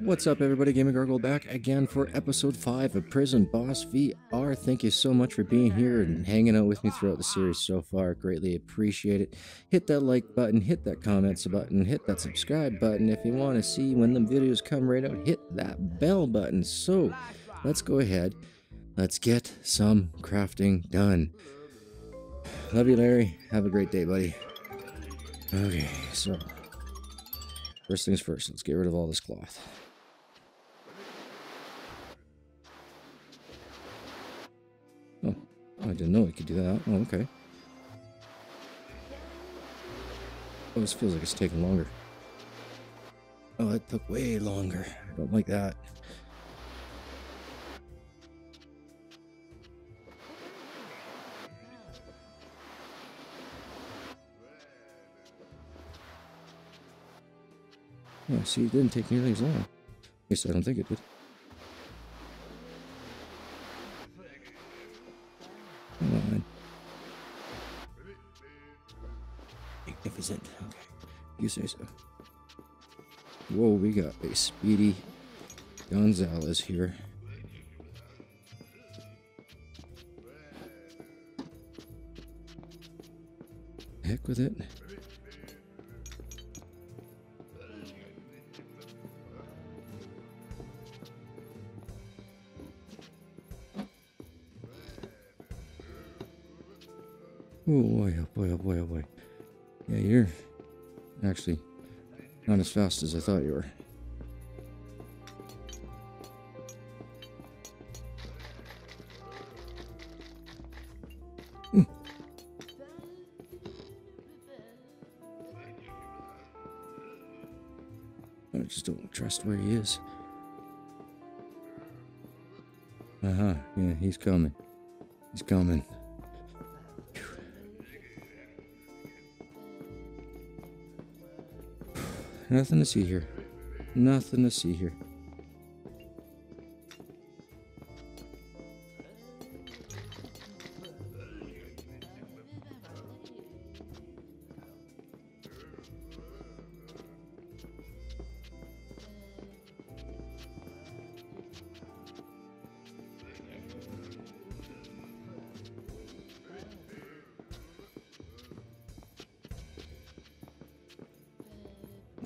What's up everybody, GaminGargoyle back again for episode 5 of Prison Boss VR. Thank you so much for being here and hanging out with me throughout the series so far. Greatly appreciate it. Hit that like button, hit that comments button, hit that subscribe button. If you want to see when the videos come right out, hit that bell button. So let's go ahead. Let's get some crafting done. Love you, Larry. Have a great day, buddy. Okay, so first things first, let's get rid of all this cloth. Oh, I didn't know we could do that. Oh, okay. Oh, this feels like it's taking longer. Oh, it took way longer. I don't like that. Oh, see, it didn't take nearly as long. At least I don't think it did. Come on. Magnificent. Okay. You say so. Whoa, we got a speedy Gonzalez here. Heck with it. Oh boy, oh boy, oh boy, oh boy. Yeah, you're actually not as fast as I thought you were. I just don't trust where he is. Uh-huh, yeah, he's coming. He's coming. Nothing to see here. Nothing to see here.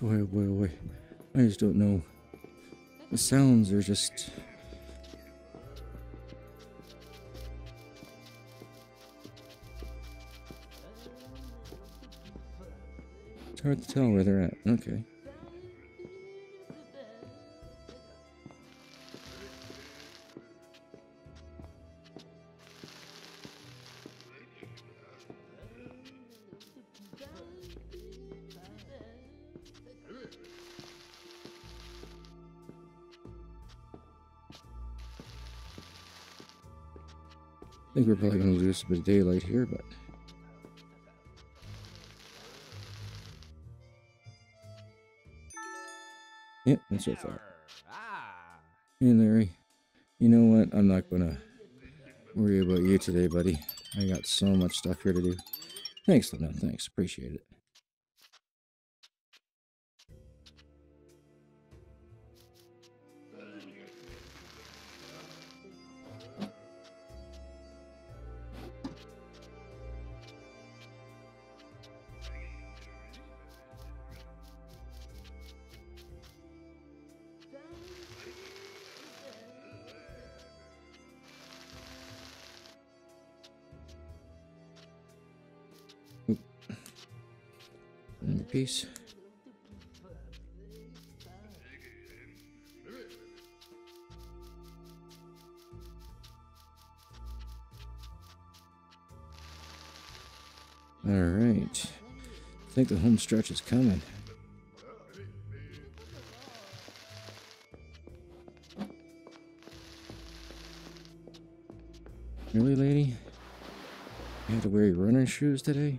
Boy, oh boy, oh boy. I just don't know. The sounds are just... it's hard to tell where they're at. Okay. I think we're probably going to lose a bit of daylight here, but... yep, that's what I thought. Hey, Larry. You know what? I'm not going to worry about you today, buddy. I got so much stuff here to do. Thanks, Lena. Thanks. Appreciate it. Peace. All right. I think the home stretch is coming. Really, lady? You had to wear your running shoes today?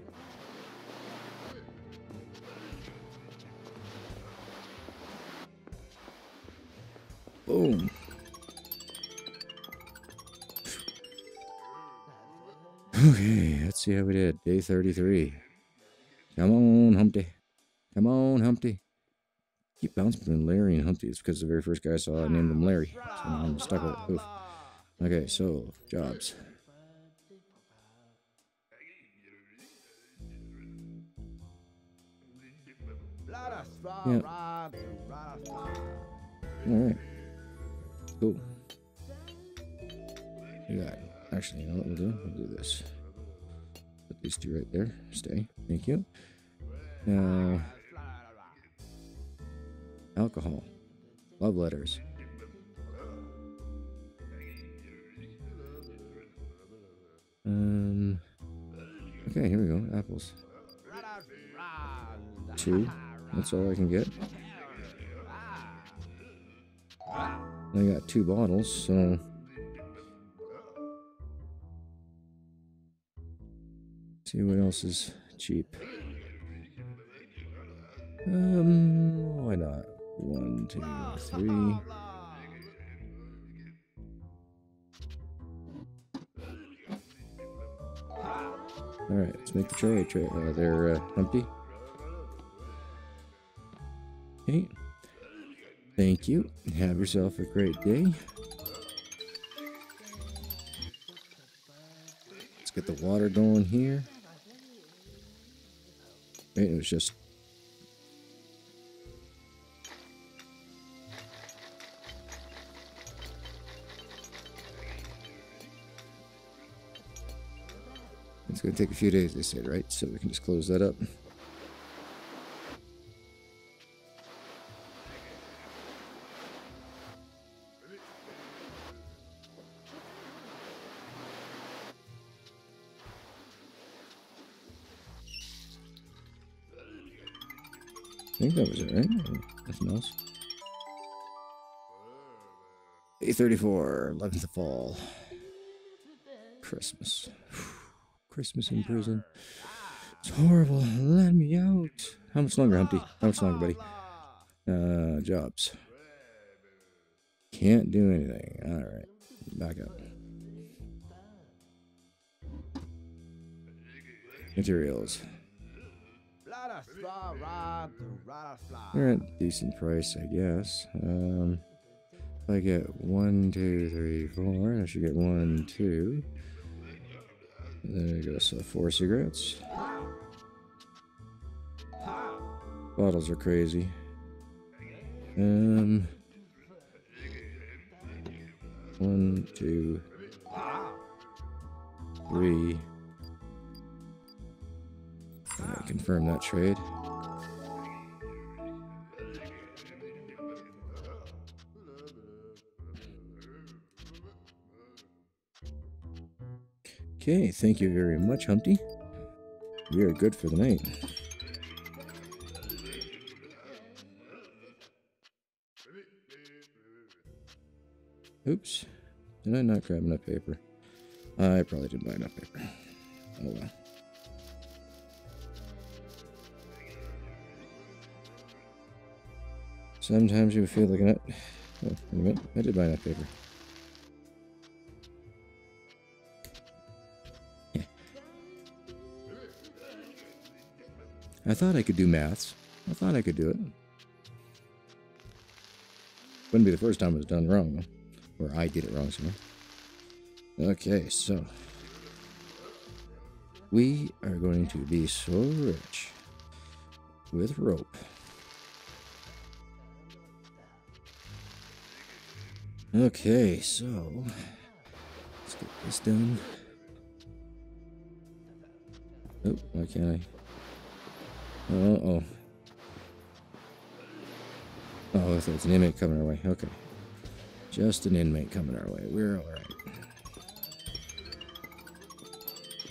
Boom. Okay, let's see how we did. Day 33. Come on, Humpty. Come on, Humpty. keep bouncing between Larry and Humpty. It's because the very first guy I saw, I named him Larry. So now I'm stuck with it. Oof. Okay, so, jobs. Yeah. Alright. Cool. We got, actually, you know what we'll do? We'll do this. Put these two right there. Stay. Thank you. Now, alcohol. Love letters. Okay, here we go. Apples. 2. That's all I can get. I got 2 bottles, so... see what else is cheap. Why not? 1, 2, 3... Alright, let's make the trade. They're Humpty. Okay. Thank you. Have yourself a great day. Let's get the water going here. Wait, it was just... it's going to take a few days, they said, right? So we can just close that up. I think that was it, right? Nothing else. Day 34, 11th of fall. Christmas. Christmas in prison. It's horrible. Let me out. How much longer, Humpty? How much longer, buddy? Jobs. Can't do anything. Alright. Back up. Materials. They're at a decent price, I guess. If I get 1, 2, 3, 4, I should get 1, 2. There you go, so 4 cigarettes. Bottles are crazy. One, two, three. Confirm that trade. Okay, thank you very much, Humpty. We are good for the night. Oops. Did I not grab enough paper? I probably didn't buy enough paper. Oh well. Sometimes you feel like an... oh, wait a minute. I did buy enough paper. Yeah. I thought I could do maths. I thought I could do it. Wouldn't be the first time it was done wrong, or I did it wrong somewhere. Okay, so... we are going to be so rich with rope. Okay, so let's get this done. Oh, why can't I? Uh-oh. Oh, there's an inmate coming our way. Okay. Just an inmate coming our way. We're alright.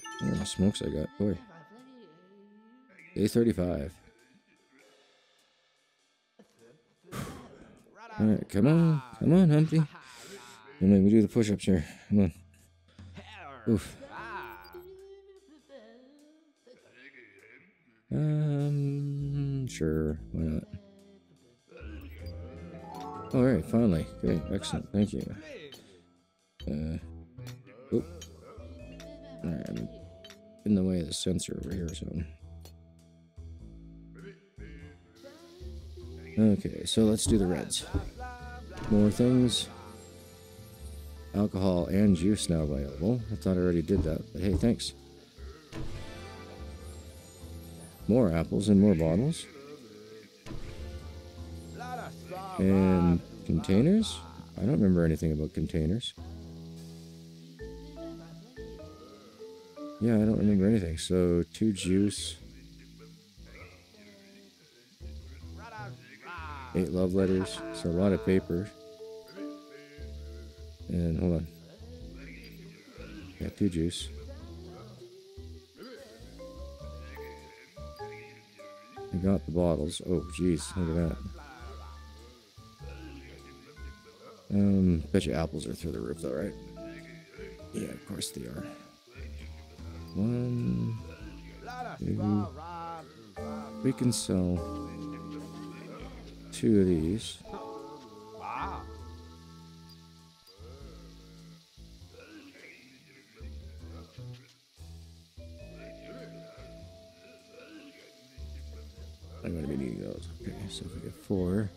I don't know how smokes I got. Boy. Day 35. Alright, come on. Come on, Humpty. Don't make me do the push-ups here. Come on. Oof. Sure. Why not? Alright, finally. Great. Excellent. Thank you. Oop. Alright, I'm in the way of the sensor over here or something. Okay, so let's do the reds. More things. Alcohol and juice now available. I thought I already did that, but hey, thanks. More apples and more bottles. And containers? I don't remember anything about containers. Yeah, I don't remember anything. So, 2 juice. 8 love letters. So, a lot of paper. And, hold on. Yeah, 2 juice. I got the bottles. Oh, jeez, look at that. Bet you apples are through the roof though, right? Yeah, of course they are. 1, 2. We can sell 2 of these. I'm gonna be needing those. Okay, so if we get 4.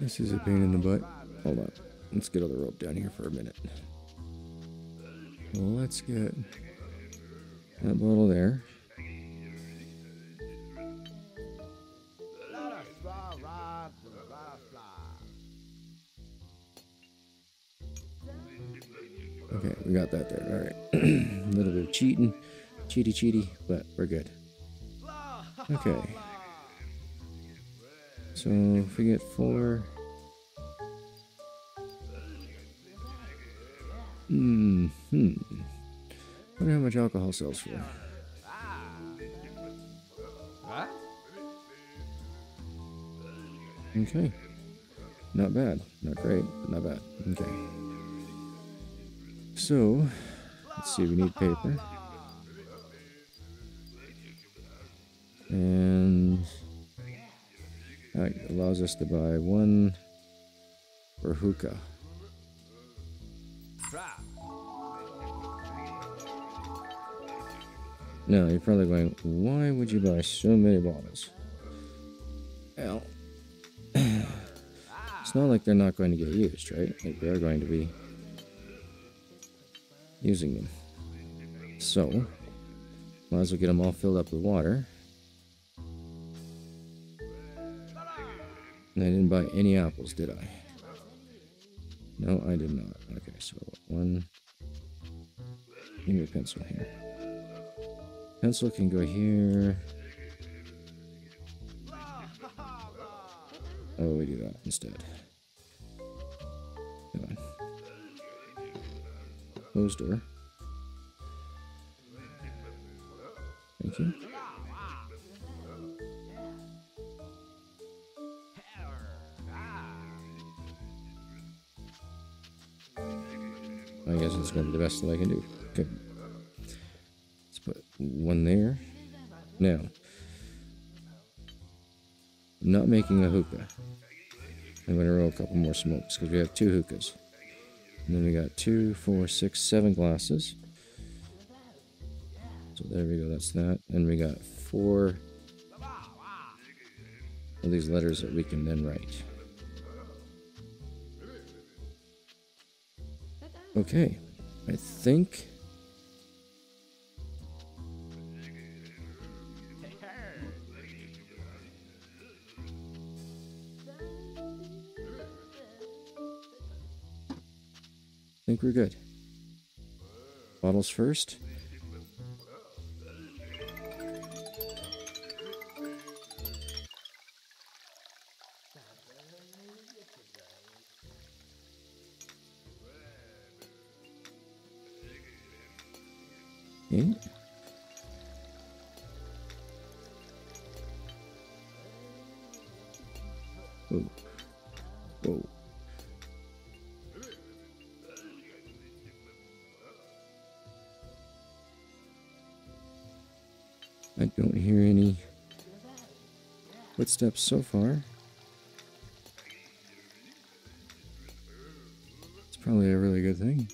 This is a pain in the butt. Hold on. Let's get all the rope down here for a minute. Well, let's get that bottle there. Okay, we got that there. All right. A little bit of cheating. Cheaty, but we're good. Okay. So if we get 4. Wonder how much alcohol sells for. Okay. Not bad. Not great, but not bad. Okay. So let's see, we need paper. And that allows us to buy 1 for hookah. Now, you're probably going, why would you buy so many bottles? Well, it's not like they're not going to get used, right? Like they're going to be using them. So, might as well get them all filled up with water. And I didn't buy any apples, did I? No, I did not. Okay, so 1. Give me a pencil here. Pencil can go here. Oh, we do that instead. Come on. Close door. Thank you. I guess it's going to be the best that I can do. Okay. Let's put 1 there. Now, I'm not making a hookah. I'm going to roll a couple more smokes because we have 2 hookahs. And then we got 2, 4, 6, 7 glasses. So there we go, that's that. And we got 4 of these letters that we can then write. Okay, I think we're good. Bottles first. Okay. Whoa. Whoa. I don't hear any footsteps so far. probably a really good thing.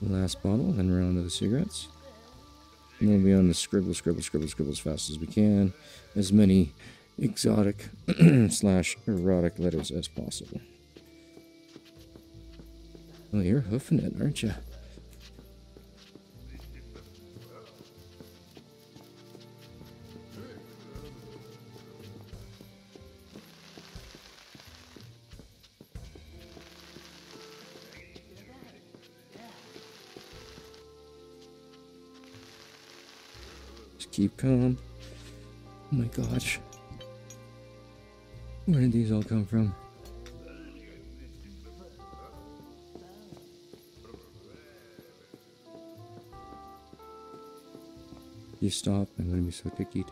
Last bottle, then we're on to the cigarettes. And then we'll be on to scribble, scribble, scribble, scribble as fast as we can. As many exotic slash erotic letters as possible. Well, you're hoofing it, aren't you? Keep calm. Oh my gosh. Where did these all come from? You stop, I'm gonna be so picky.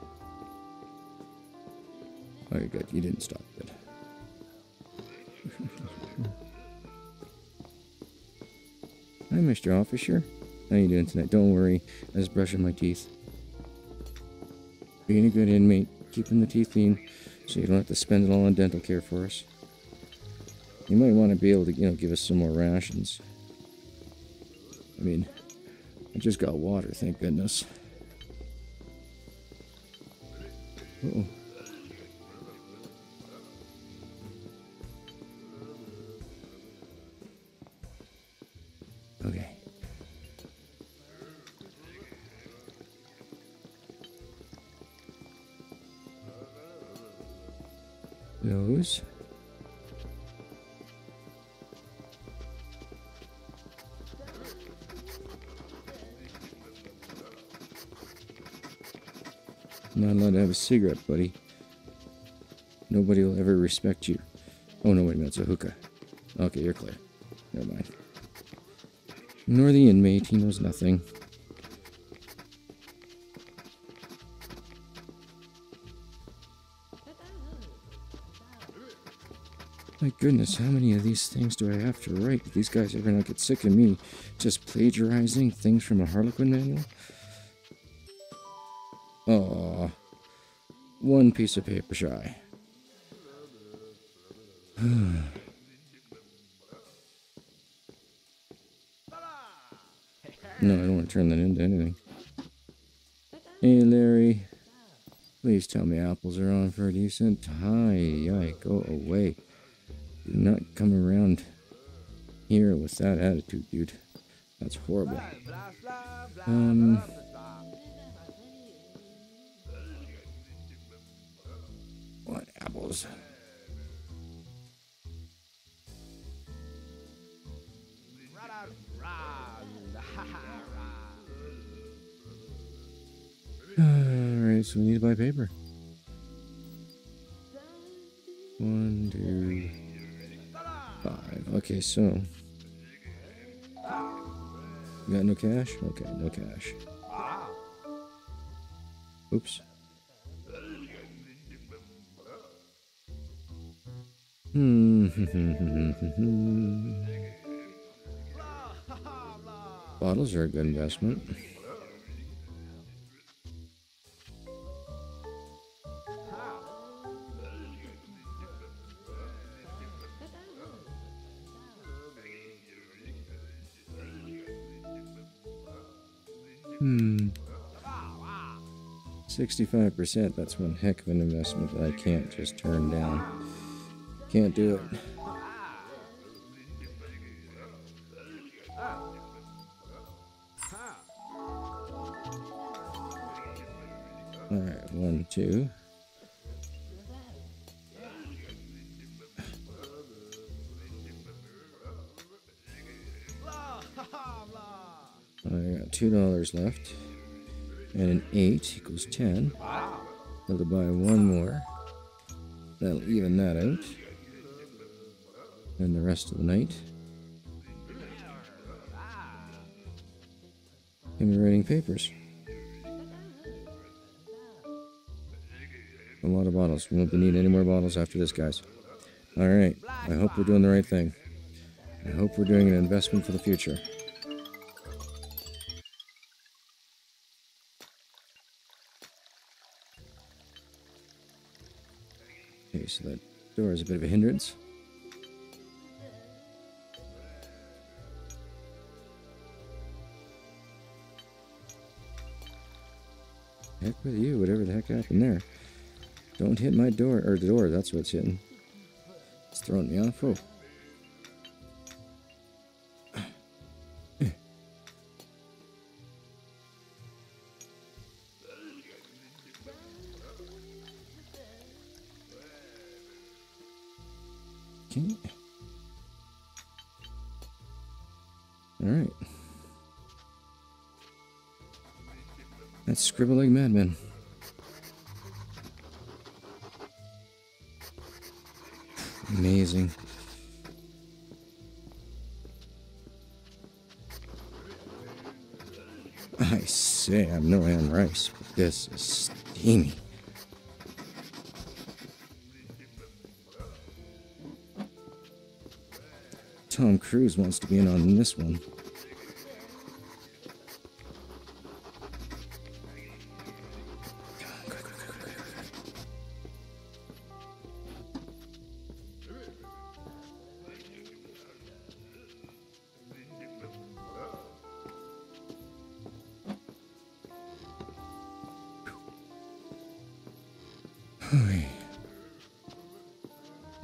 Alright, good. You didn't stop, good. Hi, Mr. Officer. How you doing tonight? Don't worry. I was brushing my teeth. Being a good inmate, keeping the teeth clean, so you don't have to spend it all on dental care for us. You might want to be able to, you know, give us some more rations. I mean, I just got water, thank goodness. Uh-oh. Okay. Those. Not allowed to have a cigarette, buddy. Nobody will ever respect you. Oh no, wait a minute, it's a hookah. Okay, you're clear. Never mind. Nor the inmate, he knows nothing. My goodness, how many of these things do I have to write? These guys are gonna get sick of me just plagiarizing things from a Harlequin manual. Aww. One piece of paper shy. No, I don't want to turn that into anything. Hey, Larry. Please tell me apples are on for a decent high. Yike, go away. Do not come around here with that attitude, dude. That's horrible. What apples? Alright, so we need to buy paper. 1, 2, 5. Okay, so you got no cash? Okay, no cash. Oops. Bottles are a good investment. Hmm. 65%, that's one heck of an investment that I can't just turn down. Can't do it. Alright, 1, 2. I got $2 left, and an 8 equals 10. I'll buy one more. That'll even that out. And the rest of the night. And we're writing papers. A lot of bottles. We won't need any more bottles after this, guys. Alright, I hope we're doing the right thing. I hope we're doing an investment for the future. So that door is a bit of a hindrance. Heck with you, whatever the heck happened there. Don't hit my door, or the door, that's what's hitting. It's throwing me off. Oh. Okay. Alright. That's scribbling madman. Amazing. I say I'm no ham rice, but this is steamy. Tom Cruise wants to be in on this one. Okay.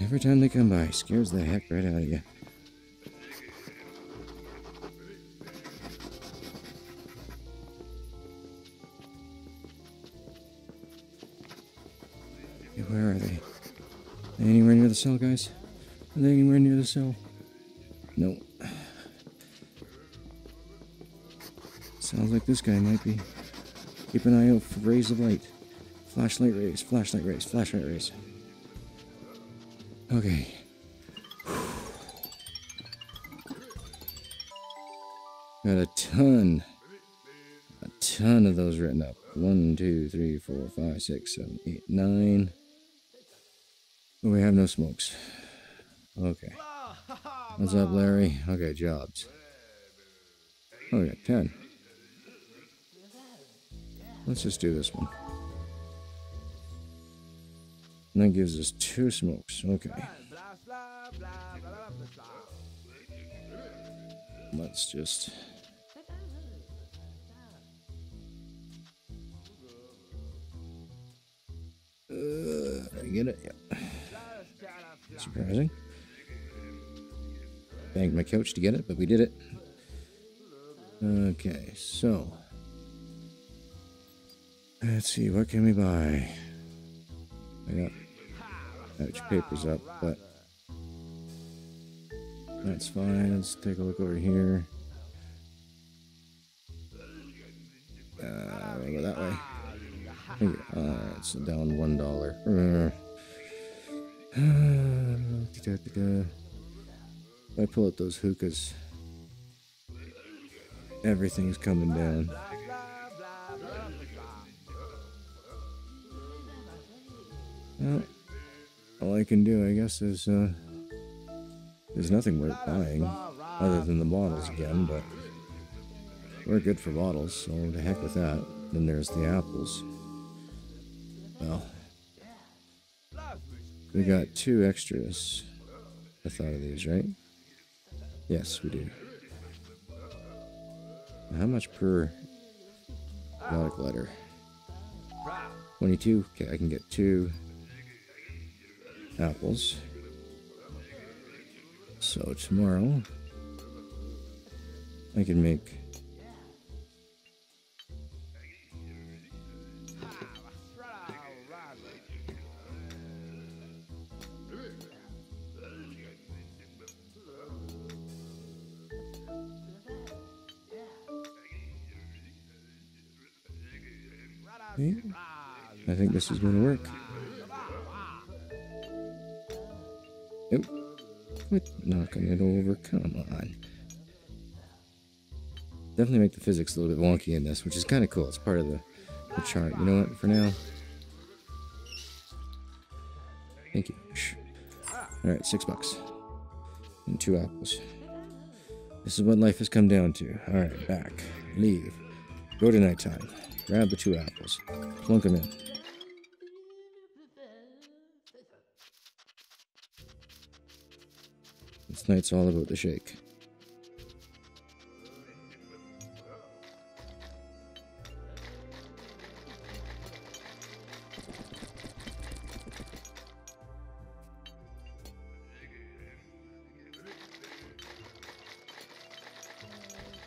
Every time they come by, it scares the heck right out of you. Where are they? Anywhere near the cell, guys? Are they anywhere near the cell? No. Sounds like this guy might be. Keep an eye out for rays of light. Flashlight rays, flashlight rays, flashlight rays. Okay. Got a ton of those written up. 1, 2, 3, 4, 5, 6, 7, 8, 9. We have no smokes. Okay. What's up, Larry? Okay, jobs. Oh, yeah, 10. Let's just do this one. And that gives us 2 smokes. Okay. Let's just... I get it? Yep. Surprising. Banged my couch to get it, but we did it. Okay, so. Let's see, what can we buy? I got couch papers up, but that's fine. Let's take a look over here. We'll go that way. It's down $1. If I pull up those hookahs, everything's coming down. Well, all I can do, I guess, is there's nothing worth buying other than the bottles again, but we're good for bottles, so to heck with that. Then there's the apples. Well, we got 2 extras with all of these, right? Yes, we do. How much per exotic letter? 22? Okay, I can get 2 apples. So tomorrow, I can make... Yeah. I think this is going to work. Nope. Quit knocking it over. Come on. Definitely make the physics a little bit wonky in this, which is kind of cool. It's part of the chart. You know what? For now. Thank you. Alright, $6. And 2 apples. This is what life has come down to. Alright, back. Leave. Go to nighttime. Grab the 2 apples. Plunk them in. last night's all about the shake.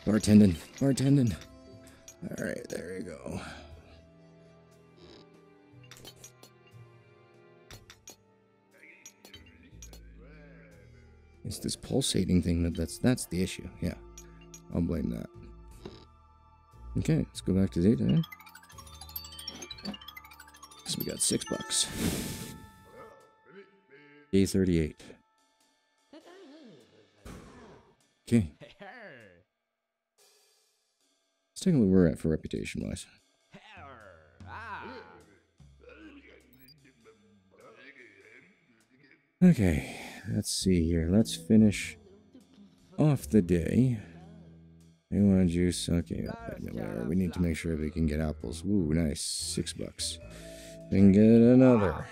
Bartending, bartending. All right, there we go. It's this pulsating thing that's the issue. Yeah, I'll blame that. Okay, let's go back to the data. So we got $6. Day 38. Okay. Let's take a look where we're at for reputation-wise. Okay, let's see here. Let's finish off the day. They want juice. Okay, we need to make sure we can get apples. Ooh, nice. $6. We can get another.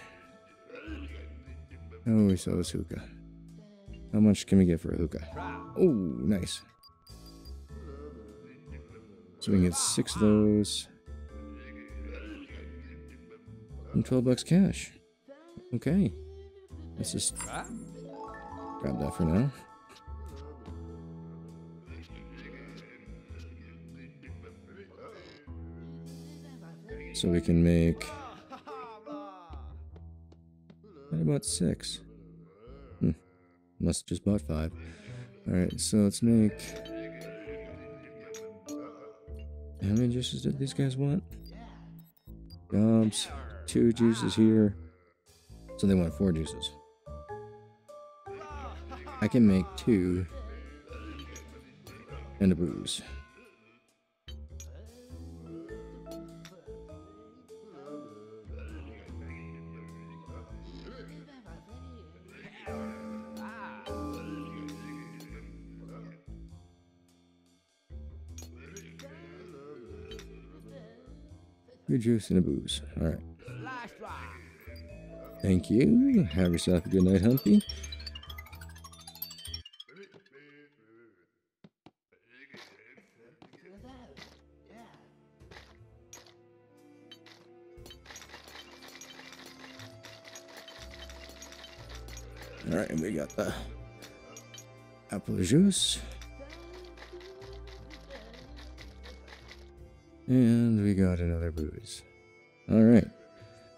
Oh, we saw this hookah. How much can we get for a hookah? Oh, nice. So we can get 6 of those and $12 cash. Okay, let's just grab that for now. So we can make about 6. Must have just bought 5. All right, so let's make. How many juices did these guys want? Jobs. 2 juices here. So they want 4 juices. I can make 2 and a booze. Good juice and a booze. All right. Thank you. Have yourself a good night, Humpy. All right, and we got the apple juice. And we got another booze. All right.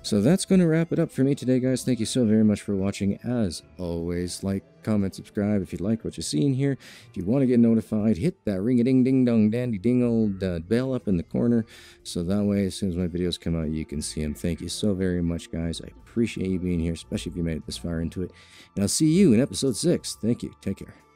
So that's going to wrap it up for me today, guys. Thank you so very much for watching. As always, like, comment, subscribe if you like what you're seeing here. If you want to get notified, hit that ring-a-ding-ding-dong-dandy-ding-old bell up in the corner. So that way, as soon as my videos come out, you can see them. Thank you so very much, guys. I appreciate you being here, especially if you made it this far into it. And I'll see you in episode 6. Thank you. Take care.